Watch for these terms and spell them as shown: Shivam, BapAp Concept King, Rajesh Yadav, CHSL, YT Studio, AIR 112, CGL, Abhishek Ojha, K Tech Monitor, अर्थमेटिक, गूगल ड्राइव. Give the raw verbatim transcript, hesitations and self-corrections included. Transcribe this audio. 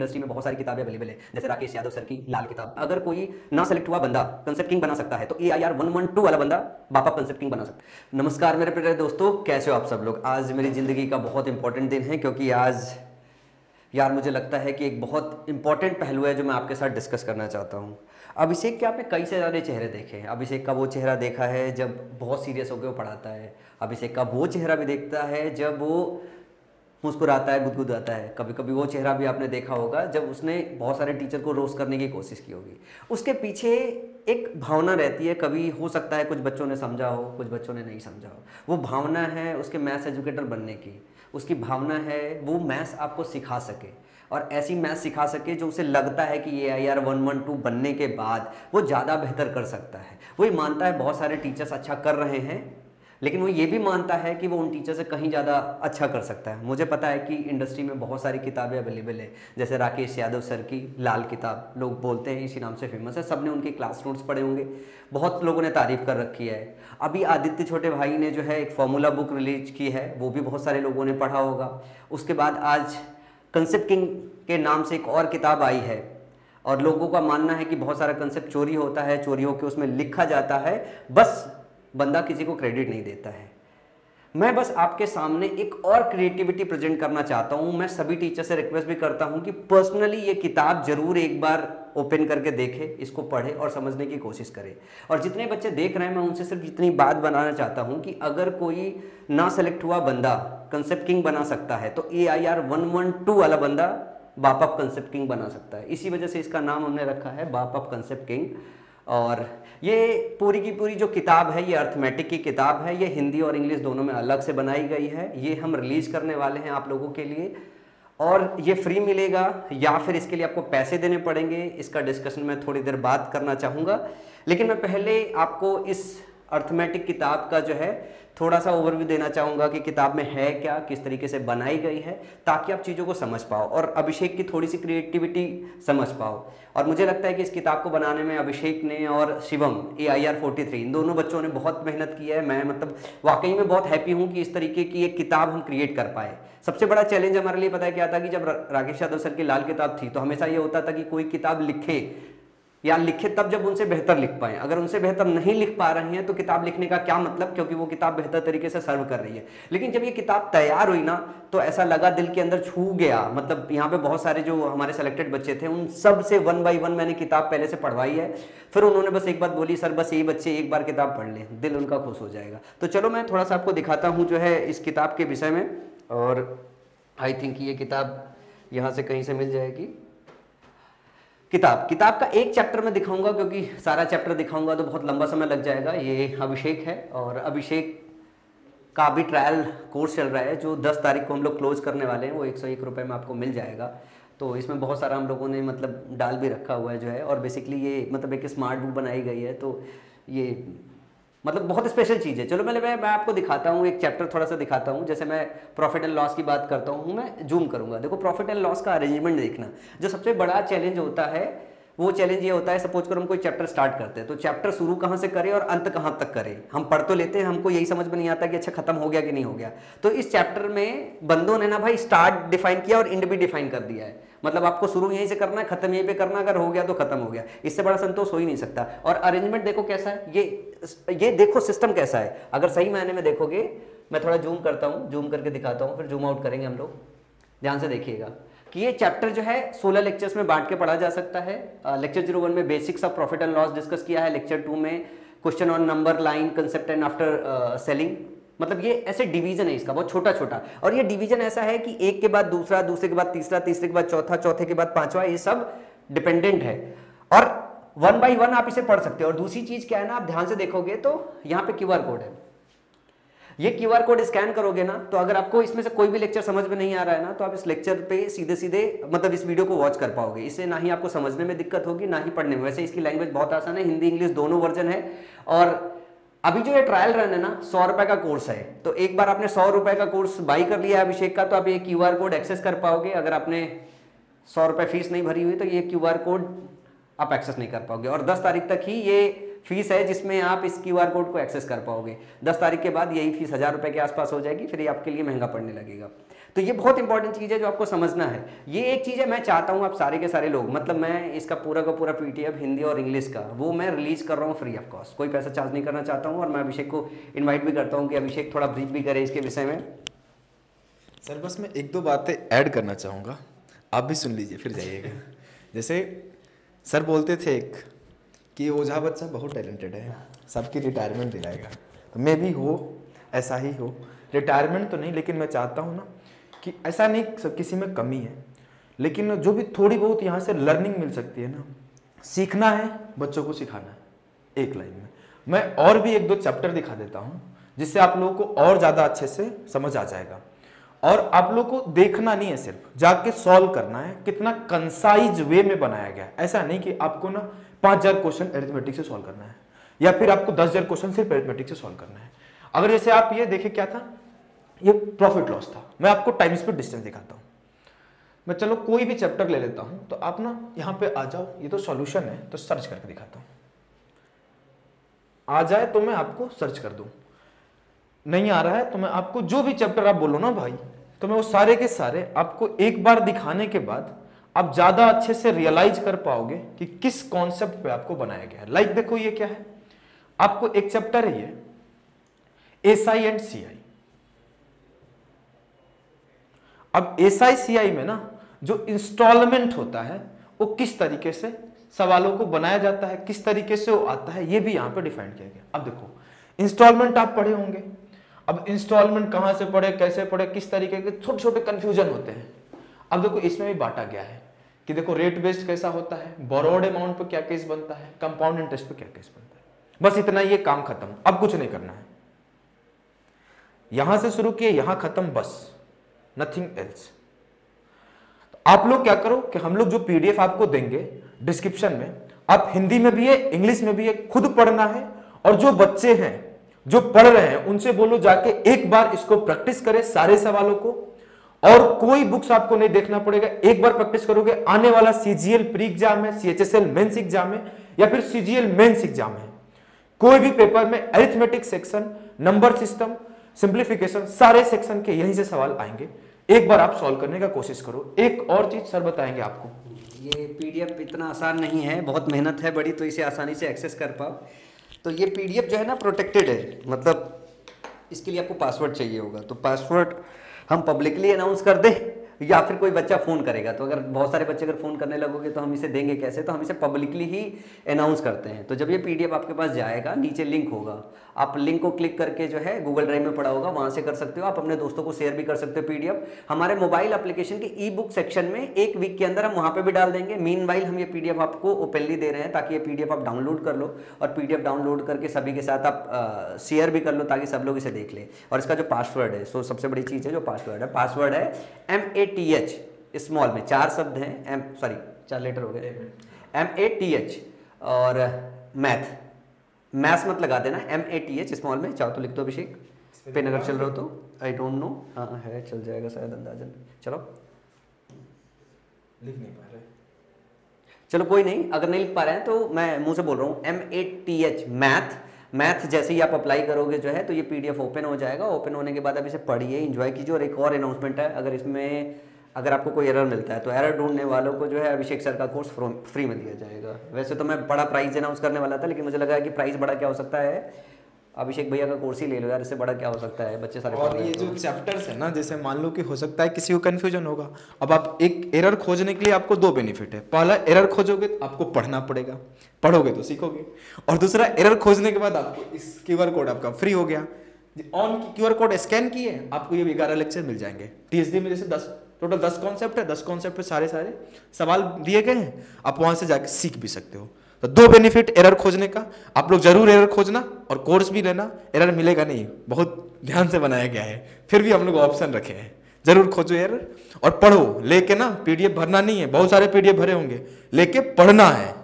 Industry में बहुत सारी किताबें अवेलेबल है, जैसे राकेश यादव सर की लाल किताब। अगर कोई ना सेलेक्ट हुआ बंदा कंसेप्ट किंग बना सकता है, तो A I R one one two वाला बंदा बापअप कंसेप्ट किंग बना सकता है। नमस्कार मेरे प्यारे दोस्तों, कैसे हो आप सब लोग। आज मेरी जिंदगी का बहुत इंपॉर्टेंट दिन है, क्योंकि आज यार मुझे लगता है कि एक बहुत इंपॉर्टेंट पहलू है जो मैं आपके साथ डिस्कस करना चाहता हूँ। अभिषेक के आपने कई से सारे चेहरे देखे हैं। अभिषेक का वो चेहरा देखा है जब बहुत सीरियस होकर वो पढ़ाता है। अभिषेक का वो चेहरा भी देखता है जब वो मुस्कुराता है, गुदगुदाता है। कभी कभी वो चेहरा भी आपने देखा होगा जब उसने बहुत सारे टीचर को रोस्ट करने की कोशिश की होगी। उसके पीछे एक भावना रहती है। कभी हो सकता है कुछ बच्चों ने समझा हो, कुछ बच्चों ने नहीं समझा हो। वो भावना है उसके मैथ्स एजुकेटर बनने की, उसकी भावना है वो मैथ्स आपको सिखा सके और ऐसी मैथ्स सिखा सके जो उसे लगता है कि ये I R one one two बनने के बाद वो ज़्यादा बेहतर कर सकता है। वो ये मानता है बहुत सारे टीचर्स अच्छा कर रहे हैं, लेकिन वो ये भी मानता है कि वो उन टीचर से कहीं ज़्यादा अच्छा कर सकता है। मुझे पता है कि इंडस्ट्री में बहुत सारी किताबें अवेलेबल है, जैसे राकेश यादव सर की लाल किताब, लोग बोलते हैं इसी नाम से फेमस है। सब ने उनके क्लास नोट्स पढ़े होंगे, बहुत लोगों ने तारीफ़ कर रखी है। अभी आदित्य छोटे भाई ने जो है एक फॉर्मूला बुक रिलीज की है, वो भी बहुत सारे लोगों ने पढ़ा होगा। उसके बाद आज कंसेप्ट किंग के नाम से एक और किताब आई है, और लोगों का मानना है कि बहुत सारा कंसेप्ट चोरी होता है, चोरी होकर उसमें लिखा जाता है, बस बंदा किसी को क्रेडिट नहीं देता है। मैं बस आपके सामने एक और क्रिएटिविटी प्रेजेंट करना चाहता हूं। मैं सभी टीचर से रिक्वेस्ट भी करता हूं कि पर्सनली ये किताब जरूर एक बार ओपन करके देखें, इसको पढ़े और समझने की कोशिश करें। और जितने बच्चे देख रहे हैं, मैं उनसे सिर्फ इतनी बात बनाना चाहता हूं कि अगर कोई ना सेलेक्ट हुआ बंदा कंसेप्ट किंग बना सकता है, तो A I R one one two वाला बंदा बापअप कंसेप्ट किंग बना सकता है। इसी वजह से इसका नाम हमने रखा है बापअप कंसेप्ट किंग। और ये पूरी की पूरी जो किताब है, ये अर्थमेटिक की किताब है। ये हिंदी और इंग्लिश दोनों में अलग से बनाई गई है। ये हम रिलीज़ करने वाले हैं आप लोगों के लिए, और ये फ्री मिलेगा या फिर इसके लिए आपको पैसे देने पड़ेंगे। इसका डिस्कशन मैं थोड़ी देर बाद करना चाहूँगा, लेकिन मैं पहले आपको इस अर्थमेटिक किताब का जो है थोड़ा सा ओवरव्यू देना चाहूँगा कि किताब में है क्या, किस तरीके से बनाई गई है, ताकि आप चीज़ों को समझ पाओ और अभिषेक की थोड़ी सी क्रिएटिविटी समझ पाओ। और मुझे लगता है कि इस किताब को बनाने में अभिषेक ने और Shivam A I R forty three इन दोनों बच्चों ने बहुत मेहनत की है। मैं मतलब वाकई में बहुत हैप्पी हूँ कि इस तरीके की एक किताब हम क्रिएट कर पाए। सबसे बड़ा चैलेंज हमारे लिए पता है क्या था कि जब राकेश यादव सर की लाल किताब थी, तो हमेशा ये होता था कि कोई किताब लिखे या लिखे तब जब उनसे बेहतर लिख पाएँ। अगर उनसे बेहतर नहीं लिख पा रहे हैं तो किताब लिखने का क्या मतलब, क्योंकि वो किताब बेहतर तरीके से सर्व कर रही है। लेकिन जब ये किताब तैयार हुई ना, तो ऐसा लगा दिल के अंदर छू गया। मतलब यहाँ पे बहुत सारे जो हमारे सेलेक्टेड बच्चे थे, उन सब से वन बाई वन मैंने किताब पहले से पढ़वाई है। फिर उन्होंने बस एक बात बोली, सर बस यही बच्चे एक बार किताब पढ़ लें, दिल उनका खुश हो जाएगा। तो चलो मैं थोड़ा सा आपको दिखाता हूँ जो है इस किताब के विषय में, और आई थिंक ये किताब यहाँ से कहीं से मिल जाएगी। किताब किताब का एक चैप्टर में दिखाऊंगा, क्योंकि सारा चैप्टर दिखाऊंगा तो बहुत लंबा समय लग जाएगा। ये अभिषेक है, और अभिषेक का भी ट्रायल कोर्स चल रहा है जो दस तारीख को हम लोग क्लोज करने वाले हैं। वो एक सौ एक रुपये में आपको मिल जाएगा। तो इसमें बहुत सारा हम लोगों ने मतलब डाल भी रखा हुआ है जो है, और बेसिकली ये मतलब एक स्मार्ट बुक बनाई गई है। तो ये मतलब बहुत स्पेशल चीज़ है। चलो मैं मैं आपको दिखाता हूँ, एक चैप्टर थोड़ा सा दिखाता हूँ। जैसे मैं प्रॉफिट एंड लॉस की बात करता हूँ, मैं जूम करूँगा। देखो प्रॉफिट एंड लॉस का अरेंजमेंट देखना, जो सबसे बड़ा चैलेंज होता है वो चैलेंज ये होता है, सपोज करो हम कोई चैप्टर स्टार्ट करते हैं, तो चैप्टर शुरू कहाँ से करें और अंत कहाँ तक करें। हम पढ़ तो लेते हैं, हमको यही समझ में नहीं आता कि अच्छा खत्म हो गया कि नहीं हो गया। तो इस चैप्टर में बंदों ने ना भाई स्टार्ट डिफाइन किया और एंड भी डिफाइन कर दिया है। मतलब आपको शुरू यहीं से करना है, खत्म यहीं पे करना, अगर हो गया तो खत्म हो गया। इससे बड़ा संतोष हो ही नहीं सकता। और अरेंजमेंट देखो कैसा है, ये ये देखो सिस्टम कैसा है। अगर सही मायने में देखोगे, मैं थोड़ा जूम करता हूँ, जूम करके दिखाता हूँ, फिर जूम आउट करेंगे हम लोग। ध्यान से देखिएगा कि ये चैप्टर जो है सोलह लेक्चर्स में बांट के पढ़ा जा सकता है। लेक्चर जीरो वन में basics of profit and loss discuss किया है। लेक्चर टू में question on number line concept and after selling, मतलब ये ऐसे डिवीजन है इसका, बहुत छोटा छोटा। और ये डिवीजन ऐसा है कि एक के बाद दूसरा, दूसरे के बाद तीसरा, तीसरे के बाद चौथा, चौथे के बाद पांचवा, ये सब डिपेंडेंट है। और वन बाई वन आप इसे पढ़ सकते हो। और दूसरी चीज क्या है ना, आप ध्यान से देखोगे तो यहाँ पे क्यू आर कोड है। ये क्यू आर कोड स्कैन करोगे ना, तो अगर आपको इसमें से कोई भी लेक्चर समझ में नहीं आ रहा है ना, तो आप इस लेक्चर पे सीधे सीधे मतलब इस वीडियो को वॉच कर पाओगे। इससे ना ही आपको समझने में दिक्कत होगी, ना ही पढ़ने में। वैसे इसकी लैंग्वेज बहुत आसान है, हिंदी इंग्लिश दोनों वर्जन है। और अभी जो ये ट्रायल रन है ना, सौ रुपए का कोर्स है। तो एक बार आपने सौ रुपए का कोर्स बाई कर लिया है अभिषेक का, तो आप ये क्यू आर कोड एक्सेस कर पाओगे। अगर आपने सौ रुपए फीस नहीं भरी हुई तो ये क्यू आर कोड आप एक्सेस नहीं कर पाओगे। और दस तारीख तक ही ये फीस है जिसमें आप इस क्यू आर कोड को एक्सेस कर पाओगे। दस तारीख के बाद यही फीस हज़ार रुपये के आसपास हो जाएगी, फिर ये आपके लिए महंगा पड़ने लगेगा। तो ये बहुत इंपॉर्टेंट चीज़ है जो आपको समझना है। ये एक चीज़ है, मैं चाहता हूँ आप सारे के सारे लोग, मतलब मैं इसका पूरा का पूरा पीटीएफ हिंदी और इंग्लिश का वो मैं रिलीज कर रहा हूँ फ्री ऑफ कॉस्ट, कोई पैसा चार्ज नहीं करना चाहता हूँ। और मैं अभिषेक को इन्वाइट भी करता हूँ कि अभिषेक थोड़ा ब्रीफ भी करे इसके विषय में। सर बस मैं एक दो बातें ऐड करना चाहूँगा, आप भी सुन लीजिए फिर जाइएगा। जैसे सर बोलते थे एक कि ओझा बच्चा बहुत टैलेंटेड है, सबकी रिटायरमेंट दिलाएगा, तो मैं भी हो ऐसा ही हो, रिटायरमेंट तो नहीं लेकिन मैं चाहता हूँ ना कि ऐसा नहीं सब किसी में कमी है, लेकिन जो भी थोड़ी बहुत यहाँ से लर्निंग मिल सकती है ना, सीखना है बच्चों को सिखाना है। एक लाइन में मैं और भी एक दो चैप्टर दिखा देता हूँ जिससे आप लोगों को और ज़्यादा अच्छे से समझ आ जाएगा। और आप लोग को देखना नहीं है, सिर्फ जाके सॉल्व करना है, कितना कंसाइज वे में बनाया गया है। ऐसा नहीं कि आपको ना पाँच हज़ार क्वेश्चन एरिथमेटिक से सॉल्व करना है या फिर आपको दस हज़ार क्वेश्चन सिर्फ एरिथमेटिक से सॉल्व करना है। अगर जैसे आप ये देखें क्या था, ये प्रॉफिट लॉस था, मैं आपको टाइम स्पीड डिस्टेंस दिखाता हूँ। मैं चलो कोई भी चैप्टर ले लेता हूँ, तो आप ना यहाँ पे आ जाओ, ये तो सॉल्यूशन है तो सर्च करके दिखाता हूँ, आ जाए तो मैं आपको सर्च कर दूँ, नहीं आ रहा है तो मैं आपको जो भी चैप्टर आप बोलो ना भाई, तो मैं वो सारे के सारे आपको एक बार दिखाने के बाद आप ज़्यादा अच्छे से रियलाइज कर पाओगे कि किस कॉन्सेप्ट पे आपको बनाया गया है। लाइक देखो ये क्या है, आपको एक चैप्टर है ये एसआई एंड सीआई। अब एसआई सीआई में ना जो इंस्टॉलमेंट होता है वो किस तरीके से सवालों को बनाया जाता है, किस तरीके से वो आता है, ये भी यहाँ पे डिफाइन किया गया। अब देखो इंस्टॉलमेंट आप पढ़े होंगे, अब इंस्टॉलमेंट कहाँ से पढ़े, कैसे पढ़े, किस तरीके के छोटे छोटे कंफ्यूजन होते हैं। अब देखो इसमें भी बांटा गया है कि देखो रेट बेस्ड कैसा होता है, बोरोड अमाउंट पे क्या केस बनता है, कंपाउंड इंटरेस्ट पे क्या केस बनता है। बस इतना, ये काम खत्म, अब कुछ नहीं करना है, यहां से शुरू किए यहां खत्म, बस नथिंग एल्स। आप लोग क्या करो कि हम लोग जो पीडीएफ आपको देंगे डिस्क्रिप्शन में, आप हिंदी में भी है इंग्लिश में भी है, खुद पढ़ना है। और जो बच्चे हैं जो पढ़ रहे हैं उनसे बोलो जाके एक बार इसको प्रैक्टिस करें सारे सवालों को, और कोई बुक्स आपको नहीं देखना पड़ेगा। एक बार प्रैक्टिस करोगे, आने वाला सीजीएल प्री एग्जाम है, सीएचएसएल मेंस एग्जाम है या फिर सीजीएल मेंस एग्जाम है, कोई भी पेपर में arithmetic section, number system, simplification, सारे सेक्शन के यहीं से सवाल आएंगे। एक बार आप सॉल्व करने का कोशिश करो। एक और चीज सर बताएंगे आपको, ये पीडीएफ इतना आसान नहीं है, बहुत मेहनत है बड़ी, तो इसे आसानी से एक्सेस कर पाओ। तो ये पीडीएफ जो है ना प्रोटेक्टेड है, मतलब इसके लिए आपको पासवर्ड चाहिए होगा, तो पासवर्ड हम पब्लिकली अनाउंस कर दें या फिर कोई बच्चा फ़ोन करेगा, तो अगर बहुत सारे बच्चे अगर फ़ोन करने लगोगे तो हम इसे देंगे कैसे, तो हम इसे पब्लिकली ही अनाउंस करते हैं। तो जब ये पीडीएफ आपके पास जाएगा, नीचे लिंक होगा, आप लिंक को क्लिक करके जो है गूगल ड्राइव में पड़ा होगा वहाँ से कर सकते हो, आप अपने दोस्तों को शेयर भी कर सकते हो। पीडीएफ हमारे मोबाइल एप्लीकेशन के ई बुक सेक्शन में एक वीक के अंदर हम वहाँ पे भी डाल देंगे। मीनवाइल हम ये पीडीएफ आपको ओपनली दे रहे हैं ताकि ये पीडीएफ आप डाउनलोड कर लो, और पीडीएफ डाउनलोड करके सभी के साथ आप शेयर भी कर लो ताकि सब लोग इसे देख लें। और इसका जो पासवर्ड है, सो सबसे बड़ी चीज़ है जो पासवर्ड है, पासवर्ड है M A T H, small में चार शब्द हैं, एम सॉरी चार लेटर हो गए, एम ए टी एच और मैथ, मैथ्स मत लगा देना, M A T H small में, चाहो तो लिख दो अभिषेक, पेन अगर चल रहा हो तो, आई डोंट नो, हाँ है चल जाएगा शायद अंदाजन, चलो लिख नहीं पा रहे, चलो कोई नहीं, अगर नहीं लिख पा रहे हैं तो मैं मुँह से बोल रहा हूँ, M A T H math, math जैसे ही आप अप्लाई करोगे जो है तो ये पीडीएफ ओपन हो जाएगा। ओपन होने के बाद आप इसे पढ़िए, एंजॉय कीजिए। और एक और अनाउंसमेंट है, अगर इसमें अगर आपको कोई एरर मिलता है तो एरर ढूंढने वालों को जो है अभिषेक सर का कोर्स फ्री में दिया जाएगा। वैसे तो मैं बड़ा प्राइस अनाउंस करने वाला था, लेकिन मुझे लगा कि प्राइस बड़ा क्या हो सकता है, अभिषेक भैया का कोर्स ही ले लो यार, इससे बड़ा क्या हो सकता है, बच्चे सारे। और ये जो चैप्टर्स है ना, जैसे मान लो कि हो सकता है किसी को कन्फ्यूजन होगा, अब आप एक एरर खोजने के लिए आपको दो बेनिफिट है, पहला एरर खोजोगे तो आपको पढ़ना पड़ेगा, पढ़ोगे तो सीखोगे, और दूसरा एरर खोजने के बाद आपको इस क्यू आर कोड आपका फ्री हो गया, on Q R code scan किए आपको ये ग्यारह लेक्चर मिल जाएंगे। टीएचडी में जैसे दस टोटल दस कॉन्सेप्ट है, दस कॉन्सेप्ट पे सारे सारे सवाल दिए गए हैं, आप वहाँ से जाके सीख भी सकते हो। तो दो बेनिफिट एरर खोजने का, आप लोग जरूर एरर खोजना और कोर्स भी लेना, एरर मिलेगा नहीं, बहुत ध्यान से बनाया गया है, फिर भी हम लोग ऑप्शन रखे हैं, जरूर खोजो एरर और पढ़ो। लेके ना पीडीएफ भरना नहीं है, बहुत सारे पीडीएफ भरे होंगे, लेके पढ़ना है।